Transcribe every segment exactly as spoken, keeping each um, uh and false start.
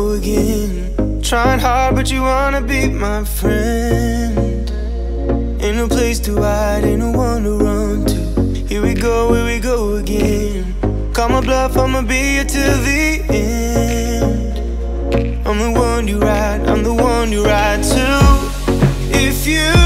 you again. Trying hard but you wanna be my friend. Ain't no place to hide, ain't no one to run to. Here we go, here we go again. Call my bluff, I'ma be here till the end. I'm the one you ride, I'm the one you ride to. If you don't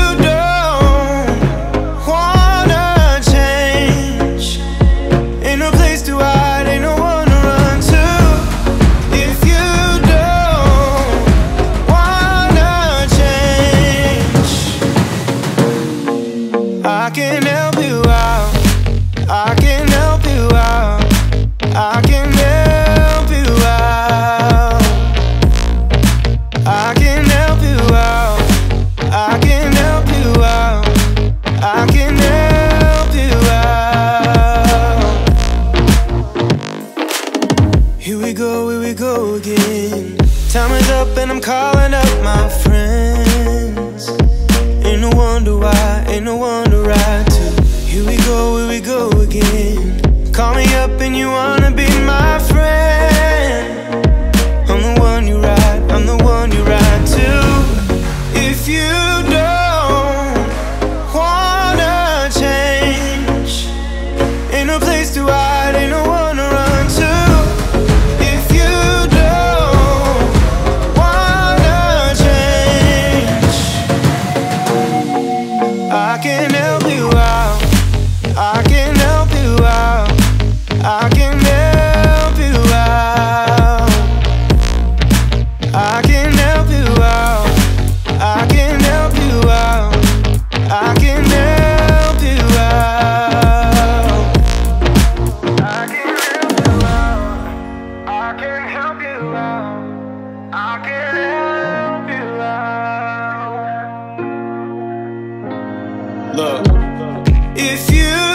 if you